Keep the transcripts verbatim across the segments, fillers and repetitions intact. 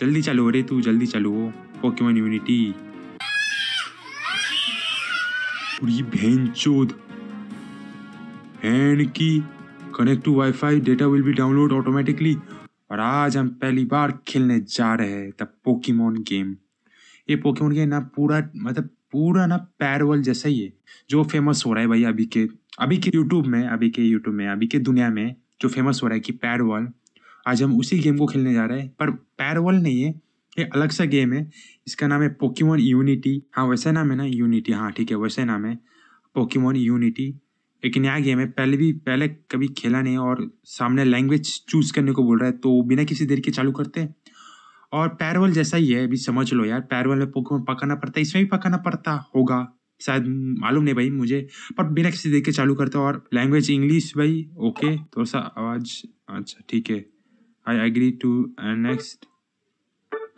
जल्दी चालू हो रे तू, जल्दी चालू हो पोकेमॉन यूनिटी। और ये भेंचोद हैंड की connect to wifi data will be download automatically. और आज हम पहली बार खेलने जा रहे हैं द पोकेमॉन गेम। ये पोकेमॉन गेम ना पूरा मतलब पूरा ना पैरवर्ल्ड जैसा ही है जो फेमस हो रहा है भाई अभी के अभी के यूट्यूब में अभी के यूट्यूब में अभी के दुनिया में जो फेमस हो रहा है कि पैरवर्ल्ड। आज हम उसी गेम को खेलने जा रहे हैं, पर पैरवर्ल्ड नहीं है, ये अलग सा गेम है। इसका नाम है पोकेमॉन यूनिटी। हाँ वैसा नाम है ना, यूनिटी, हाँ ठीक है वैसे नाम है पोकेमॉन यूनिटी। एक नया गेम है, पहले भी पहले कभी खेला नहीं, और सामने लैंग्वेज चूज़ करने को बोल रहा है, तो बिना किसी देर के चालू करते हैं। और पैरवर्ल्ड जैसा ही है, अभी समझ लो यार, पैरवर्ल्ड में पोकेमॉन पकाना पड़ता है, इसमें भी पकाना पड़ता होगा शायद, मालूम नहीं भाई मुझे, पर बिना किसी देर के चालू करते। और लैंग्वेज इंग्लिश भाई, ओके थोड़ा सा आवाज़, अच्छा ठीक है। आई एग्री टू नेक्स्ट,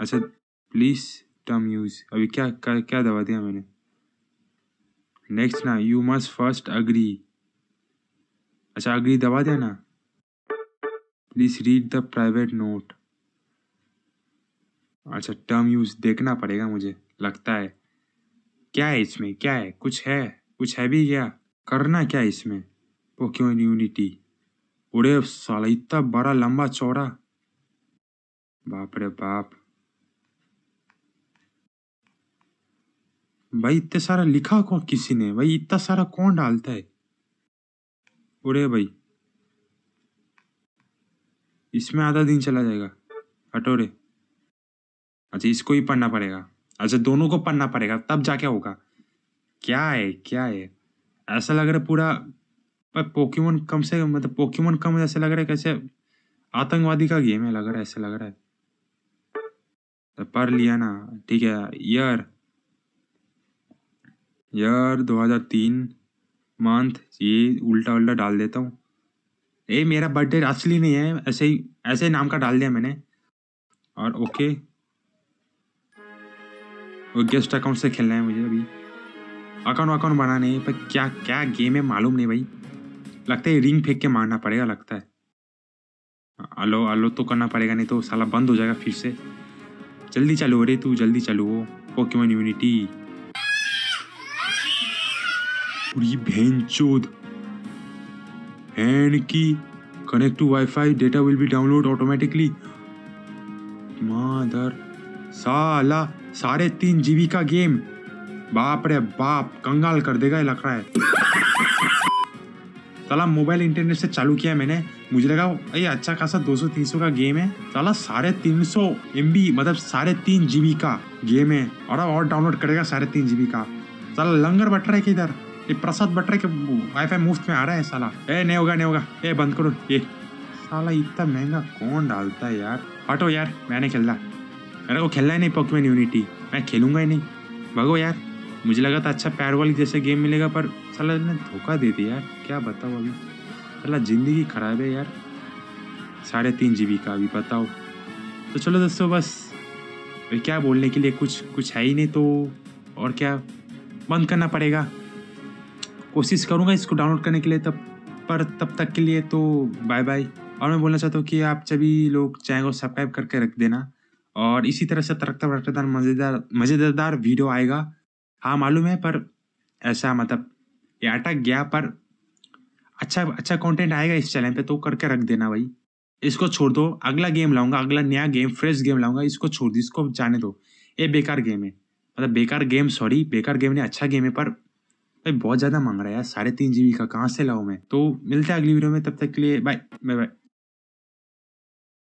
अच्छा प्लीज़ टर्म यूज़, अभी क्या क्या, क्या दबा दिया मैंने, नेक्स्ट ना, यू मस्ट फर्स्ट अग्री, अच्छा अग्री दबा दिया ना। Please read the private note, अच्छा टर्म यूज़ देखना पड़ेगा मुझे लगता है। क्या है इसमें, क्या है, कुछ है, कुछ है भी क्या, करना क्या है इसमें पोकेमॉन यूनिटी। उड़े साला इतना बड़ा लंबा चौड़ा, बाप रे बाप भाई, इतना सारा लिखा कौन, किसी ने भाई इतना सारा कौन डालता है। उड़े भाई इसमें आधा दिन चला जाएगा, हटो रे। अच्छा इसको ही पढ़ना पड़ेगा, अच्छा दोनों को पढ़ना पड़ेगा तब जाके होगा। क्या है, क्या है, ऐसा लग रहा है पूरा पर पोकेमॉन कम से मतलब पोकेमॉन कम ऐसा लग रहा है, कैसे आतंकवादी का गेम है लग रहा है, ऐसा लग रहा है। तो पढ़ लिया ना, ठीक है। ईयर ईयर दो हज़ार तीन, मंथ ये उल्टा उल्टा डाल देता हूँ, ये मेरा बर्थडे असली नहीं है, ऐसे ही ऐसे नाम का डाल दिया मैंने। और ओके, वो गेस्ट अकाउंट से खेलना है मुझे, अभी अकाउंट अकाउंट बनाना है, पर क्या क्या गेम है मालूम नहीं भाई, लगता है रिंग फेंक के मारना पड़ेगा लगता है। आलो आलो तो करना पड़ेगा, नहीं तो साला बंद हो जाएगा फिर से। जल्दी चालू हो रे तू, जल्दी चालू हो पोकेमॉन यूनिटी। और ये भेंचोद हैंड की connect to wifi data will be download automatically. मादर साला साढ़े तीन जीबी का गेम, बाप रे बाप, कंगाल कर देगा ये लग रहा है। साला मोबाइल इंटरनेट से चालू किया मैंने, मुझे लगा ये अच्छा खासा दो सौ तीन सौ का गेम है, साला साढ़े तीन सौ एम बी मतलब साढ़े तीन जी बी का गेम है, और अब और डाउनलोड करेगा साढ़े तीन जी बी का। साला लंगर बट रहा है कि इधर ये प्रसाद बट रहा है कि वाईफाई मुफ्त में आ रहा है साला। ए नहीं होगा नहीं होगा, ए बंद करो ये, साला इतना महंगा कौन डालता है यार, हटो यार, मैंने खेलना, मेरे को खेलना ही नहीं पोकेमॉन यूनिटी, मैं खेलूंगा ही नहीं, भागो यार। मुझे लगा था अच्छा पैरवर्ल्ड जैसे गेम मिलेगा, पर साला ने धोखा दे दिया यार, क्या बताओ अभी, साला ज़िंदगी ख़राब है यार। साढ़े तीन जी बी का अभी बताओ। तो चलो दोस्तों, बस क्या बोलने के लिए कुछ कुछ है ही नहीं, तो और क्या बंद करना पड़ेगा। कोशिश करूँगा इसको डाउनलोड करने के लिए, तब पर तब तक के लिए तो बाय बाय। और मैं बोलना चाहता हूँ कि आप सभी लोग चैनल को सब्सक्राइब करके रख देना, और इसी तरह से तरक्ता भरकदार मज़ेदार मज़ेदार वीडियो आएगा। हाँ मालूम है, पर ऐसा मतलब ये अटक गया, पर अच्छा अच्छा कंटेंट आएगा इस चैनल पे, तो करके रख देना भाई। इसको छोड़ दो, अगला गेम लाऊंगा, अगला नया गेम फ्रेश गेम लाऊंगा, इसको छोड़ दो, इसको जाने दो, ये बेकार गेम है, मतलब बेकार गेम, सॉरी बेकार गेम नहीं, अच्छा गेम है, पर भाई बहुत ज़्यादा मांग रहा है यार, साढ़े तीन जी बी का कहाँ से लाऊं मैं। तो मिलते हैं अगली वीडियो में, तब तक के लिए बाय बाय बाय।